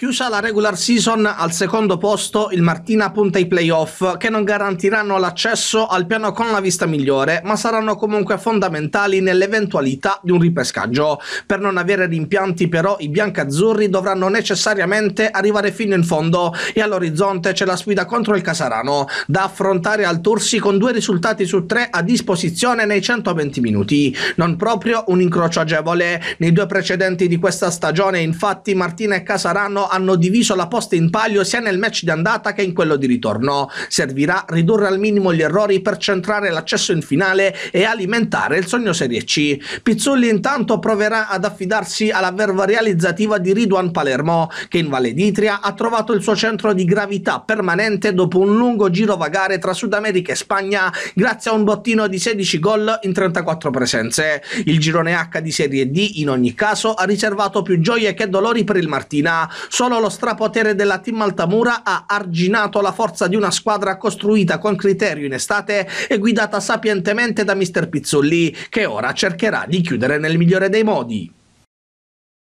Chiusa la regular season, al secondo posto il Martina punta ai playoff, che non garantiranno l'accesso al piano con la vista migliore, ma saranno comunque fondamentali nell'eventualità di un ripescaggio. Per non avere rimpianti però i biancazzurri dovranno necessariamente arrivare fino in fondo e all'orizzonte c'è la sfida contro il Casarano, da affrontare al Tursi con 2 risultati su 3 a disposizione nei 120 minuti. Non proprio un incrocio agevole. Nei 2 precedenti di questa stagione infatti Martina e Casarano hanno diviso la posta in palio sia nel match di andata che in quello di ritorno. Servirà ridurre al minimo gli errori per centrare l'accesso in finale e alimentare il sogno Serie C. Pizzulli intanto proverà ad affidarsi alla verve realizzativa di Riduan Palermo, che in Valle d'Itria ha trovato il suo centro di gravità permanente dopo un lungo girovagare tra Sud America e Spagna grazie a un bottino di 16 gol in 34 presenze. Il girone H di Serie D in ogni caso ha riservato più gioie che dolori per il Martina. Solo lo strapotere della team Altamura ha arginato la forza di una squadra costruita con criterio in estate e guidata sapientemente da mister Pizzulli, che ora cercherà di chiudere nel migliore dei modi.